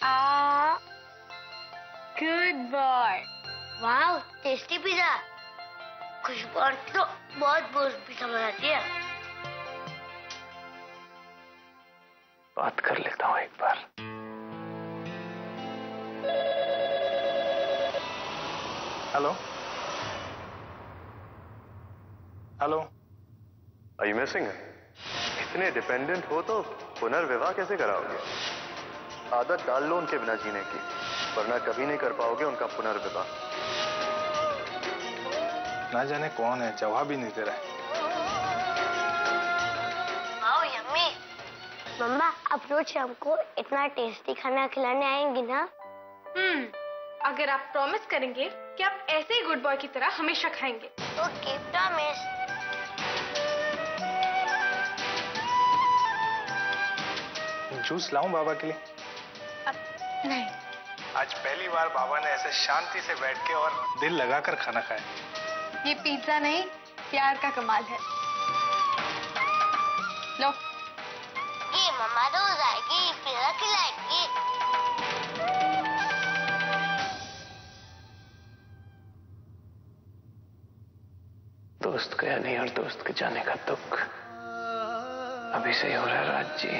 Ah, good boy. Wow, tasty pizza. कुछ बार तो बहुत बहुत pizza बनाती है. बात कर लेता हूँ एक बार. Hello. Hello. Are you missing it? इतने डिपेंडेंट हो तो पुनर्विवाह कैसे कराओगे? आदत डाल लो उनके बिना जीने की, वरना कभी नहीं कर पाओगे उनका पुनर्विवाह। ना जाने कौन है, जवाब ही नहीं दे रहा है। Wow yummy. मम्मा अब रोज हमको इतना टेस्टी खाना खिलाने आएंगी ना? अगर आप प्रॉमिस करेंगे कि आप ऐसे ही गुड बॉय की तरह हमेशा खाएंगे। Okay promise. जूस लाऊं बाबा के लिए? अब नहीं। आज पहली बार बाबा ने ऐसे शांति से बैठ के और दिल लगाकर खाना खाया। ये पिज्जा नहीं, प्यार का कमाल है। लो। ये मम्मा रोज आएगी, पिज्जा खिलाएगी। दोस्त गया नहीं और दोस्त के जाने का दुख अभी से हो रहा है राज जी।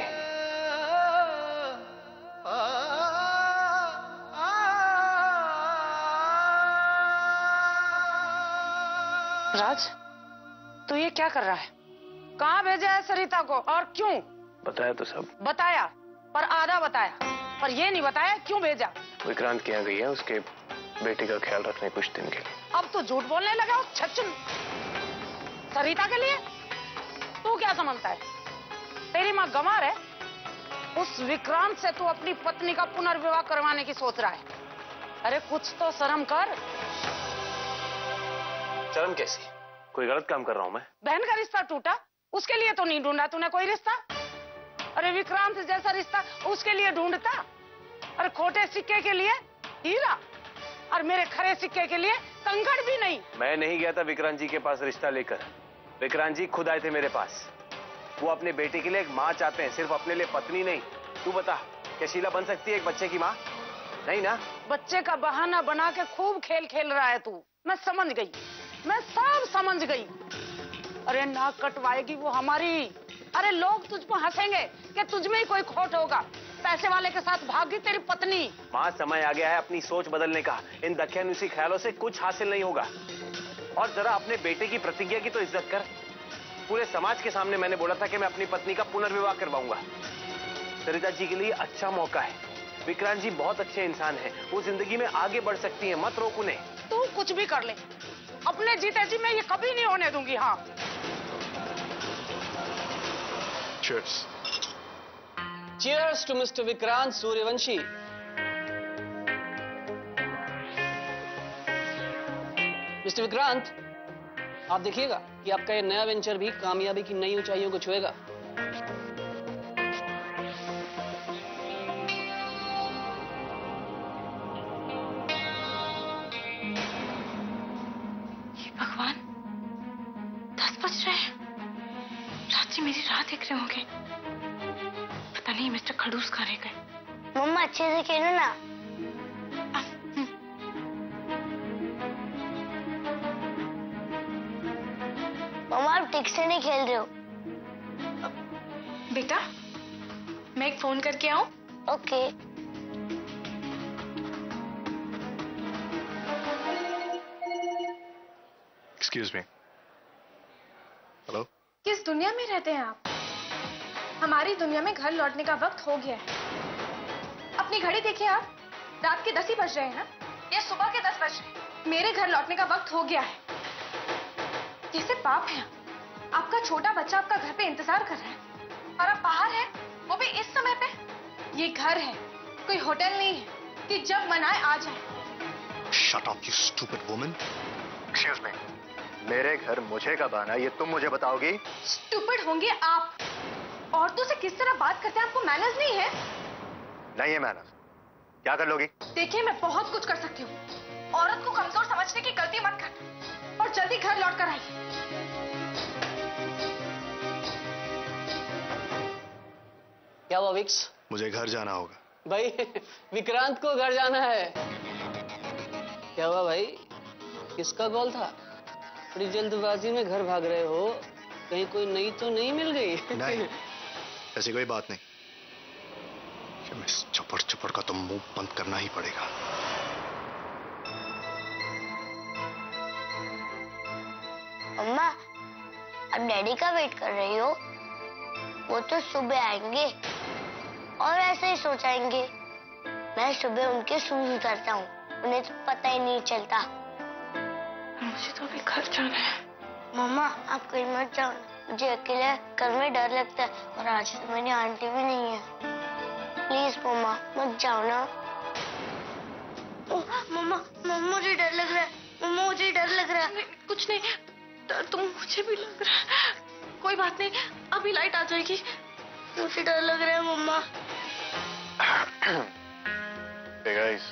राज, तू ये क्या कर रहा है? कहाँ भेजा है सरिता को और क्यों? बताया तो सब। बताया, पर आधा बताया, पर ये नहीं बताया क्यों भेजा। विक्रांत क्या गई है उसके बेटी का ख्याल रखने कुछ दिन के लिए। अब तो झूठ बोलने लगा हो छचुन। सरिता के लिए तू क्या समझता है? तेरी माँ गंवार है, उस विक्रांत से तू अपनी पत्नी का पुनर्विवाह करवाने की सोच रहा है। अरे कुछ तो शर्म कर। शर्म कैसी? कोई गलत काम कर रहा हूँ मैं? बहन का रिश्ता टूटा, उसके लिए तो नहीं ढूंढा तूने कोई रिश्ता। अरे विक्रांत जैसा रिश्ता उसके लिए ढूंढता। अरे खोटे सिक्के के लिए हीरा और मेरे खरे सिक्के के लिए कंकड़ भी नहीं। मैं नहीं गया था विक्रांत जी के पास रिश्ता लेकर। विक्रांत जी खुद आए थे मेरे पास। वो अपने बेटे के लिए एक माँ चाहते हैं, सिर्फ अपने लिए पत्नी नहीं। तू बता, क्या शीला बन सकती है एक बच्चे की माँ? नहीं ना। बच्चे का बहाना बना के खूब खेल खेल रहा है तू। मैं समझ गई, मैं सब समझ गई। अरे नाक कटवाएगी वो हमारी। अरे लोग तुझ पर हंसेंगे कि तुझ में ही कोई खोट होगा। पैसे वाले के साथ भागी तेरी पत्नी। माँ समय आ गया है अपनी सोच बदलने का। इन दख्यानुसी ख्यालों से कुछ हासिल नहीं होगा। और जरा अपने बेटे की प्रतिज्ञा की तो इज्जत कर। पूरे समाज के सामने मैंने बोला था कि मैं अपनी पत्नी का पुनर्विवाह करवाऊंगा। सरिता जी के लिए अच्छा मौका है। विक्रांत जी बहुत अच्छे इंसान हैं, वो जिंदगी में आगे बढ़ सकती है। मत रोक उन्हें। तू कुछ भी कर ले, अपने जीते जी मैं ये कभी नहीं होने दूंगी। हाँ Cheers. Cheers to Mr. Vikrant Suryavanshy. Mr. Vikrant, आप देखिएगा कि आपका ये नया वेंचर भी कामयाबी की नई ऊंचाइयों को छुएगा। ये भगवान, 10 बज रहे हैं। रात जी मेरी राह देख रहे होंगे। नहीं मिस्टर खड़ूस खा रहे गए। मम्मा अच्छे से खेलो ना। मम्मा आप ठीक से नहीं खेल रहे हो। बेटा मैं एक फोन करके आऊं? ओके। Excuse me. हेलो। किस दुनिया में रहते हैं आप? हमारी दुनिया में घर लौटने का वक्त हो गया है। अपनी घड़ी देखिए आप, रात के 10 ही बज रहे हैं ना, या सुबह के 10 बज रहे हैं। मेरे घर लौटने का वक्त हो गया है। जैसे बाप है, आपका छोटा बच्चा आपका घर पे इंतजार कर रहा है और आप बाहर हैं, वो भी इस समय पे। ये घर है, कोई होटल नहीं है कि जब मनाए आ जाए। Shut up you stupid woman. Excuse me. मेरे घर मुझे कब आना ये तुम मुझे बताओगी? स्टूपिड होंगे आप। औरतों से किस तरह बात करते हैं आपको मैनर्स नहीं है? नहीं है मैनर्स। क्या कर लोगी? देखिए मैं बहुत कुछ कर सकती हूँ। औरत को कमजोर समझने की गलती मत करना और जल्दी घर लौट कर आइए। क्या हुआ विक्स? मुझे घर जाना होगा। भाई विक्रांत को घर जाना है। क्या हुआ भाई, किसका कॉल था? बड़ी जल्दबाजी में घर भाग रहे हो, कहीं कोई नई तो नहीं मिल गई? नहीं, ऐसी कोई बात नहीं। इस चपड़ चपड़ का तो मुंह बंद करना ही पड़ेगा। अम्मा, अब डैडी का वेट कर रही हो? वो तो सुबह आएंगे और ऐसे ही सो जाएंगे। मैं सुबह उनके शूज उतारता हूँ, उन्हें तो पता ही नहीं चलता। मुझे तो अभी घर जाना है। मम्मा आप कहीं मत जाओ, मुझे अकेले घर में डर लगता है, और आज तो मेरी आंटी भी नहीं है। प्लीज मम्मा मत जाओ ना। मम्मा मुझे डर लग रहा है। मम्मा मुझे डर लग रहा है। कुछ नहीं, डर तो मुझे भी लग रहा है। कोई बात नहीं, अभी लाइट आ जाएगी। मुझे डर लग रहा है मम्मा। Hey guys,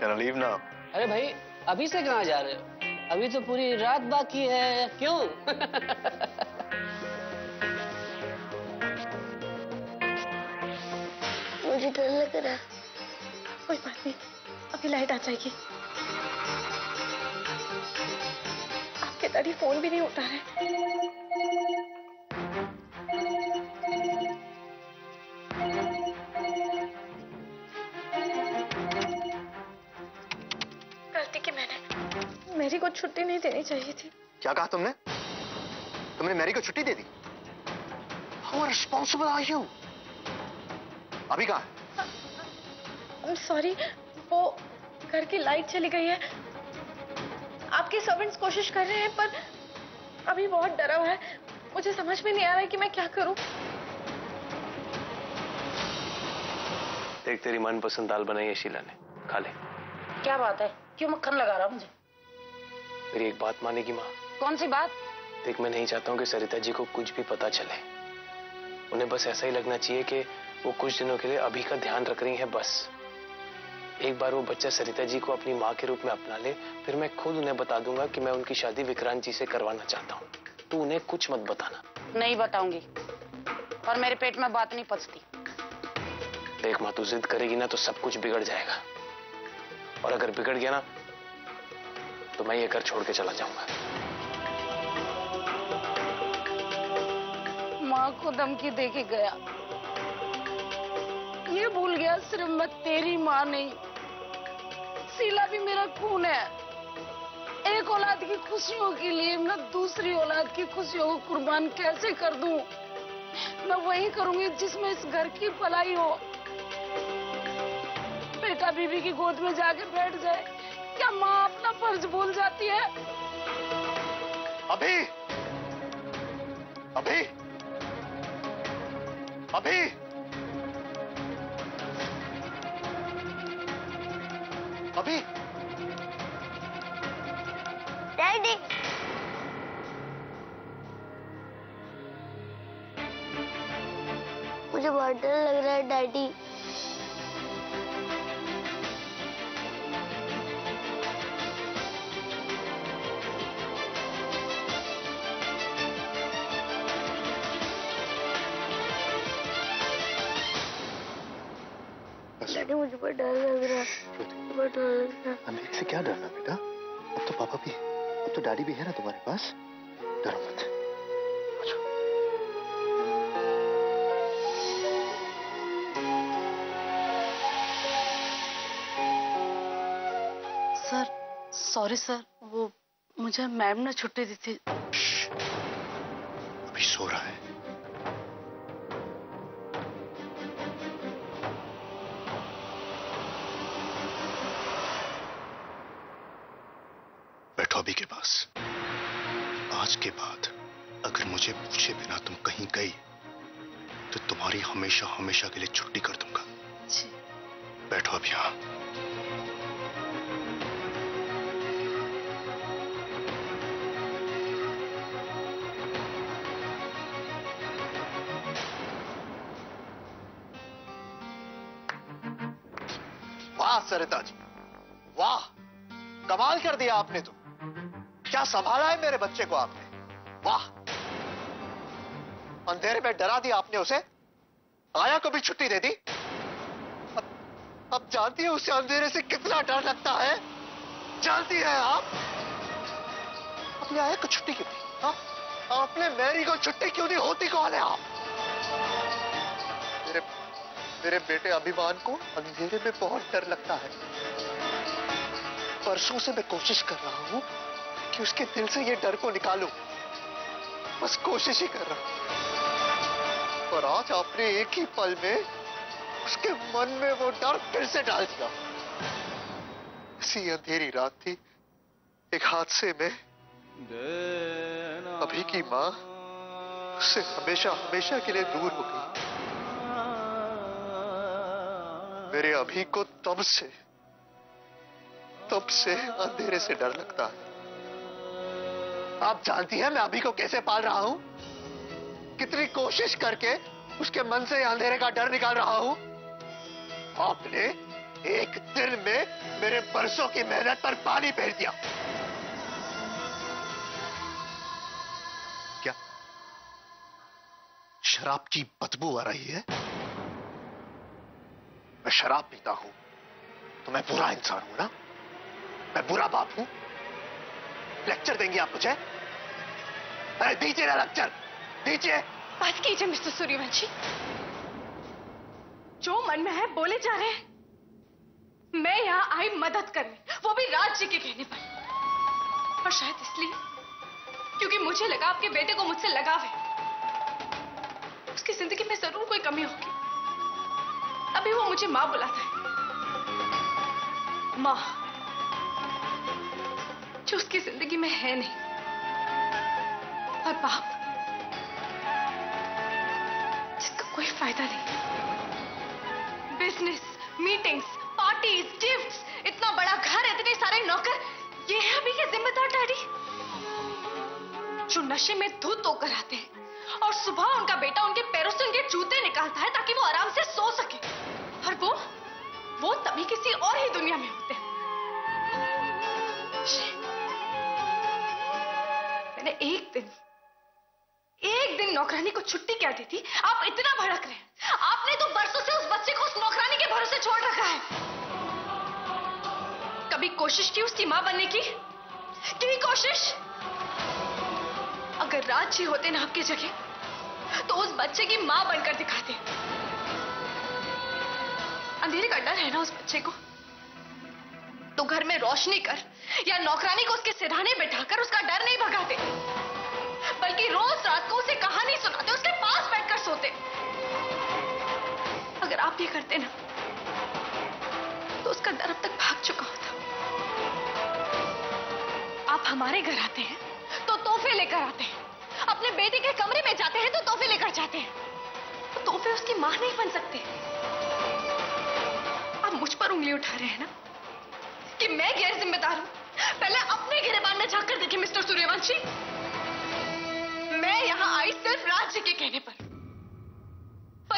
can I leave now? अरे भाई अभी से कहाँ जा रहे हो? अभी तो पूरी रात बाकी है। क्यों? मुझे डर लग रहा है। कोई बात नहीं, अभी लाइट आ जाएगी। आपके डैडी फोन भी नहीं उठा रहे। गलती की मैंने, मैरी को छुट्टी नहीं देनी चाहिए थी। क्या कहा तुमने? तुमने मैरी को छुट्टी दे दी? How responsible are you? अभी कहाँ है? I'm sorry, वो घर की लाइट चली गई है। आपके सर्वेंट्स कोशिश कर रहे हैं, पर अभी बहुत डरा हुआ है। मुझे समझ में नहीं आ रहा है कि मैं क्या करूं। देख, तेरी मनपसंद दाल बनाई है शीला ने, खा ले। क्या बात है, क्यों मक्खन लगा रहा मुझे? मेरी एक बात मानेगी माँ? कौन सी बात? देख, मैं नहीं चाहता हूँ कि सरिता जी को कुछ भी पता चले। उन्हें बस ऐसा ही लगना चाहिए कि वो कुछ दिनों के लिए अभी का ध्यान रख रही है। बस एक बार वो बच्चा सरिता जी को अपनी माँ के रूप में अपना ले, फिर मैं खुद उन्हें बता दूंगा कि मैं उनकी शादी विक्रांत जी से करवाना चाहता हूँ। तू उन्हें कुछ मत बताना। नहीं बताऊंगी, और मेरे पेट में बात नहीं पचती। देख माँ, तू जिद करेगी ना तो सब कुछ बिगड़ जाएगा, और अगर बिगड़ गया ना तो मैं ये घर छोड़ के चला जाऊंगा। माँ को धमकी दे के गया, ये भूल गया सिर्फ मैं तेरी माँ नहीं, शीला भी मेरा खून है। एक औलाद की खुशियों के लिए मैं दूसरी औलाद की खुशियों को कुर्बान कैसे कर दूं? मैं वही करूंगी जिसमें इस घर की भलाई हो। बेटा बीबी की गोद में जाके बैठ जाए, क्या माँ अपना फर्ज भूल जाती है? अभी अभी अभी अभी डैडी, मुझे बहुत डर लग रहा है डैडी। डैडी मुझे बहुत डर लग रहा है। अमेरिक से क्या डरना बेटा? अब तो पापा भी, अब तो डैडी भी है ना तुम्हारे पास। डरो मत। सर सॉरी सर, वो मुझे मैम ने छुट्टी दी थी। अभी सो रहा है। के पास आज के बाद अगर मुझे पूछे बिना तुम कहीं गई तो तुम्हारी हमेशा हमेशा के लिए छुट्टी कर दूंगा जी। बैठो अब यहाँ। वाह सरिता जी, वाह, कमाल कर दिया आपने। तो क्या संभाला है मेरे बच्चे को आपने, वाह। अंधेरे में डरा दिया आपने उसे, आया को भी छुट्टी दे दी। आप जानती है उसे अंधेरे से कितना डर लगता है, जानती है आप? अपने आया को छुट्टी क्यों दी? आपने मैरी को छुट्टी क्यों दी? होती कौन है आप? मेरे बेटे अभिमान को अंधेरे में बहुत डर लगता है। परसों से मैं कोशिश कर रहा हूं कि उसके दिल से ये डर को निकालूं, बस कोशिश ही कर रहा हूं। पर आज आपने एक ही पल में उसके मन में वो डर फिर से डाल दिया। इसी अंधेरी रात थी, एक हादसे में अभी की माँ उससे हमेशा हमेशा के लिए दूर हो गई। मेरे अभी को तब से अंधेरे से डर लगता है। आप जानती हैं मैं अभी को कैसे पाल रहा हूं? कितनी कोशिश करके उसके मन से अंधेरे का डर निकाल रहा हूं। आपने एक दिन में मेरे बरसों की मेहनत पर पानी फेर दिया। क्या शराब की बदबू आ रही है? मैं शराब पीता हूं तो मैं बुरा इंसान हूं ना? मैं बुरा बाप हूं? लेक्चर देंगे आप मुझे? अरे दीजिए ना लेक्चर, दीजिए। बात कीजिए मिस्टर सूर्यवंशी, जो मन में है बोले जा रहे हैं। मैं यहां आई मदद करने, वो भी राज जी के कहने पर, और शायद इसलिए क्योंकि मुझे लगा आपके बेटे को मुझसे लगाव है। उसकी जिंदगी में जरूर कोई कमी होगी। अभी वो मुझे माँ बुलाता है, माँ जो उसकी जिंदगी में है नहीं, और बाप जिसका कोई फायदा नहीं। बिजनेस, मीटिंग्स, पार्टीज, गिफ्ट्स, इतना बड़ा घर, इतने सारे नौकर, ये है अभी के जिम्मेदार डैडी जो नशे में धुत होकर आते हैं और सुबह उनका बेटा उनके पैरों से उनके जूते निकालता है ताकि वो आराम से सो सके। और वो तभी किसी और ही दुनिया में होते हैं। मैंने एक दिन नौकरानी को छुट्टी क्या दी थी? आप इतना भड़क रहे हैं। आपने तो बरसों से उस बच्चे को उस नौकरानी के भरोसे छोड़ रखा है। कभी कोशिश की उसकी मां बनने की? कितनी कोशिश? अगर राज जी होते ना आपकी जगह तो उस बच्चे की मां बनकर दिखाते। अंधेरे का डर है ना उस बच्चे को, तो घर में रोशनी कर या नौकरानी को उसके सिरहाने बैठाकर उसका डर नहीं भगाते, बल्कि रोज रात को उसे कहानी सुनाते, उसके पास बैठकर सोते। अगर आप ये करते ना तो उसका डर अब तक भाग चुका होता। आप हमारे घर आते हैं तो तोहफे लेकर आते हैं, अपने बेटे के कमरे में जाते हैं तो तोहफे लेकर जाते हैं। तो तोहफे उसकी मां नहीं बन सकते। आप मुझ पर उंगली उठा रहे हैं ना कि मैं गैर जिम्मेदार हूं। पहले अपने गिरेबान में झांक कर देखिए मिस्टर सूर्यवंशी, मैं यहां आई सिर्फ राज जी के कहने पर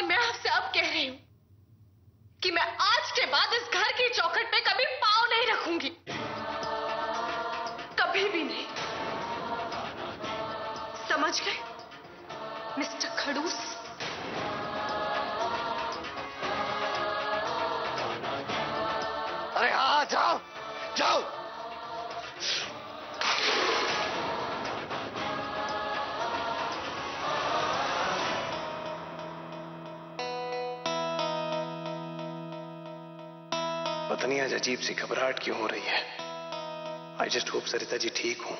मैं आपसे अब कह रही हूं कि मैं आज के बाद इस घर की चौखट पे कभी पांव नहीं रखूंगी, कभी भी नहीं। समझ गए मिस्टर खड़ूस? अरे हाँ, जाओ जाओ। पता नहीं आज अजीब सी घबराहट क्यों हो रही है। I just hope Sarita ji ठीक हों।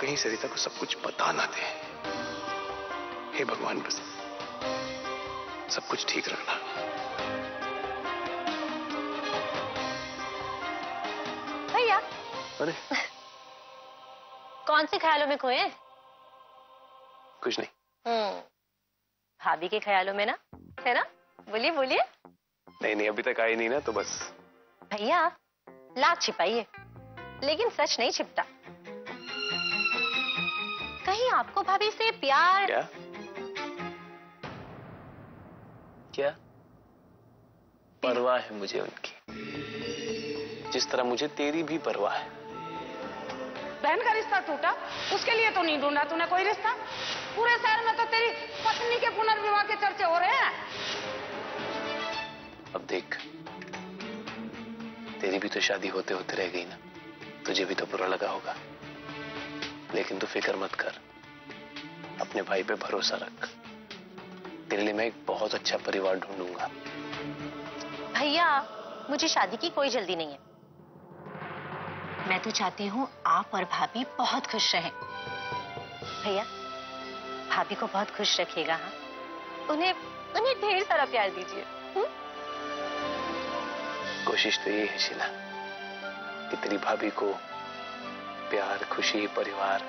कहीं सरिता को सब कुछ पता ना दे। हे भगवान, बस सब कुछ ठीक रखना। भैया, अरे कौन से ख्यालों में खोए? कुछ नहीं। भाभी के ख्यालों में ना, है ना? बोलिए बोलिए। नहीं अभी तक आई नहीं ना, तो बस। भैया लाज छिपाइए, लेकिन सच नहीं छिपता। कहीं आपको भाभी से प्यार? क्या? परवाह है मुझे उनकी, जिस तरह मुझे तेरी भी परवाह है। बहन का रिश्ता टूटा, उसके लिए तो नहीं ढूंढा तूने कोई रिश्ता। पूरे शहर में तो तेरी पत्नी के पुनर्विवाह के चर्चे हो रहे हैं। अब देख, तेरी भी तो शादी होते होते रह गई ना, तुझे भी तो बुरा लगा होगा, लेकिन तू फिक्र मत कर, अपने भाई पे भरोसा रख, तेरे लिए मैं एक बहुत अच्छा परिवार ढूंढूंगा। भैया, मुझे शादी की कोई जल्दी नहीं है, मैं तो चाहती हूँ आप और भाभी बहुत खुश रहें। भैया, भाभी को बहुत खुश रखिएगा। हाँ, उन्हें ढेर सारा प्यार दीजिए। कोशिश तो ये है शीला कि तेरी भाभी को प्यार, खुशी, परिवार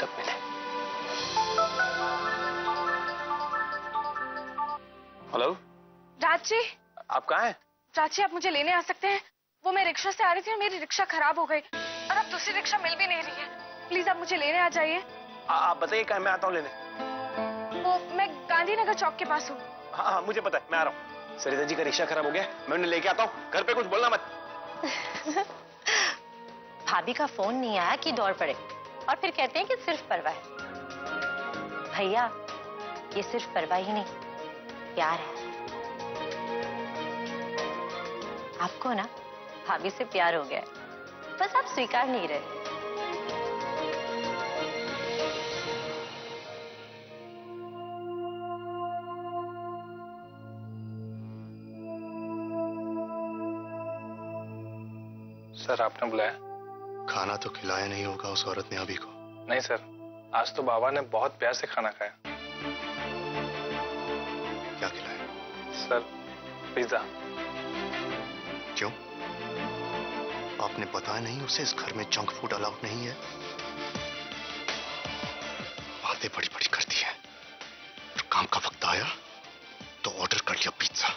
सब मिले। हेलो राज जी, आप कहाँ हैं? राज जी, आप मुझे लेने आ सकते हैं? वो मैं रिक्शा से आ रही थी और मेरी रिक्शा खराब हो गई और अब दूसरी रिक्शा मिल भी नहीं रही है। प्लीज आप मुझे लेने आ जाइए। आप बताइए कहाँ, मैं आता हूँ लेने। वो मैं गांधीनगर चौक के पास हूँ। हाँ, मुझे पता है, मैं आ रहा हूँ। सरिता जी का रिक्शा खराब हो गया, मैं उन्हें लेके आता हूँ। घर पे कुछ बोलना मत। भाभी का फोन नहीं आया कि दौड़ पड़े और फिर कहते हैं कि सिर्फ परवाह है। भैया, ये सिर्फ परवाह ही नहीं, प्यार है। आपको ना भाभी से प्यार हो गया, बस आप स्वीकार नहीं रहे। सर, आपने बुलाया? खाना तो खिलाया नहीं होगा उस औरत ने अभी को। नहीं सर, आज तो बाबा ने बहुत प्यार से खाना खाया। क्या खिलाया? Sir, pizza. क्यों? आपने बताया नहीं उसे इस घर में जंक फूड अलाउड नहीं है? बातें बड़ी बड़ी करती है, और काम का वक्त आया तो ऑर्डर कर लिया पिज्जा।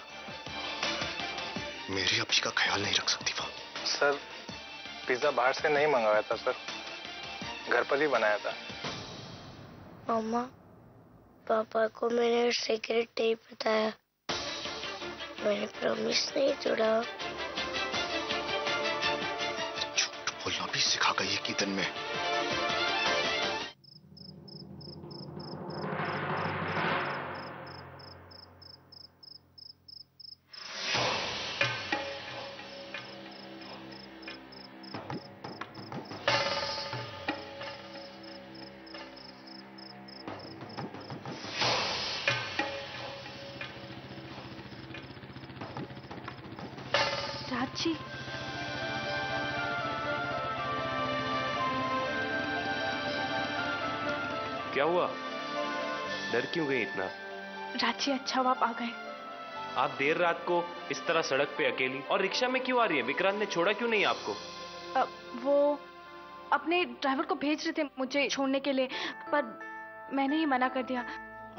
मेरी अभी का ख्याल नहीं रख सकती वो। सर, पिज्जा बाहर से नहीं मंगाया था सर, घर पर ही बनाया था। मामा, पापा को मैंने सीक्रेट नहीं बताया, मैंने प्रॉमिस नहीं तोड़ा। बोलना भी सिखा गई है कीर्तन में। राजी, क्या हुआ? डर क्यों गई इतना? राजी, अच्छा हुआ आप आ गए। आप देर रात को इस तरह सड़क पे अकेली और रिक्शा में क्यों आ रही है? विक्रांत ने छोड़ा क्यों नहीं आपको? वो अपने ड्राइवर को भेज रहे थे मुझे छोड़ने के लिए, पर मैंने ही मना कर दिया,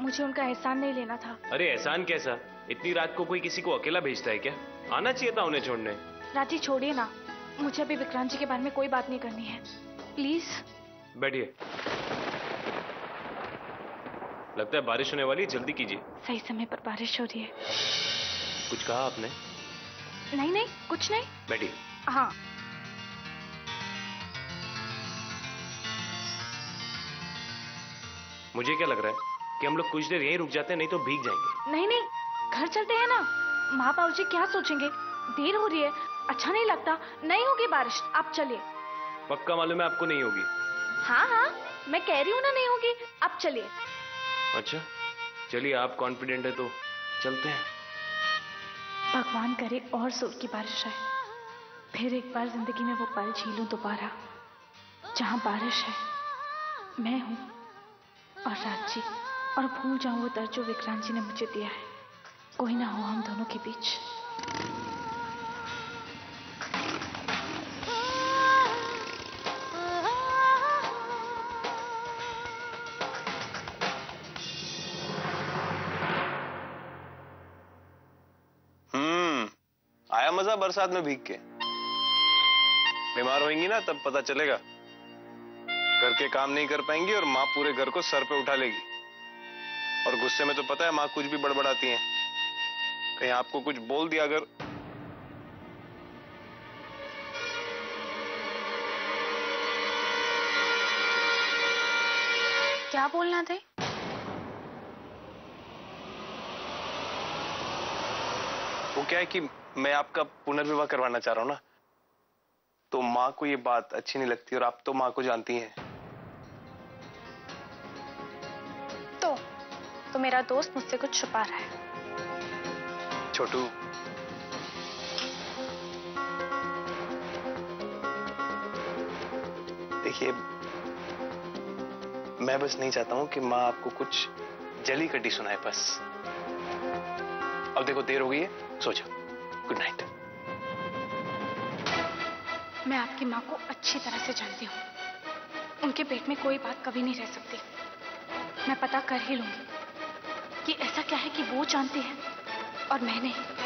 मुझे उनका एहसान नहीं लेना था। अरे एहसान कैसा? इतनी रात को कोई किसी को अकेला भेजता है क्या? आना चाहिए था उन्हें छोड़ने। राजी छोड़िए ना, मुझे अभी विक्रांत जी के बारे में कोई बात नहीं करनी है, प्लीज। बैठिए, लगता है बारिश होने वाली है, जल्दी कीजिए। सही समय पर बारिश हो रही है। कुछ कहा आपने? नहीं नहीं, कुछ नहीं। बैठिए। हाँ, मुझे क्या लग रहा है कि हम लोग कुछ देर यहीं रुक जाते हैं, नहीं तो भीग जाएंगे। नहीं नहीं, घर चलते हैं ना, माँ बाबू जी क्या सोचेंगे, देर हो रही है, अच्छा नहीं लगता। नहीं होगी बारिश, आप चलिए। पक्का मालूम है आपको नहीं होगी? हाँ हाँ, मैं कह रही हूँ ना, नहीं होगी, आप चलिए। अच्छा चलिए, आप कॉन्फिडेंट है तो चलते हैं। भगवान करे और जोर की बारिश आए, फिर एक बार जिंदगी में वो पल झीलूं दोबारा जहाँ बारिश है, मैं हूँ और राज जी, और भूल जाऊँ वो दर्द जो विक्रांत जी ने मुझे दिया है। कोई ना हो हम दोनों के बीच। आया मजा बरसात में भीग के। बीमार होंगी ना तब पता चलेगा, घर के काम नहीं कर पाएंगी और माँ पूरे घर को सर पे उठा लेगी। और गुस्से में तो पता है माँ कुछ भी बड़बड़ाती है, कहीं आपको कुछ बोल दिया अगर। क्या बोलना थे? वो क्या है कि मैं आपका पुनर्विवाह करवाना चाह रहा हूँ ना, तो माँ को ये बात अच्छी नहीं लगती और आप तो माँ को जानती हैं। तो मेरा दोस्त मुझसे कुछ छुपा रहा है। छोटू देखिए, मैं बस नहीं चाहता हूं कि माँ आपको कुछ जली कटी सुनाए बस। अब देखो देर हो गई है, सो जाओ, गुड नाइट। मैं आपकी माँ को अच्छी तरह से जानती हूँ, उनके पेट में कोई बात कभी नहीं रह सकती। मैं पता कर ही लूंगी कि ऐसा क्या है कि वो जानती है और मैं नहीं।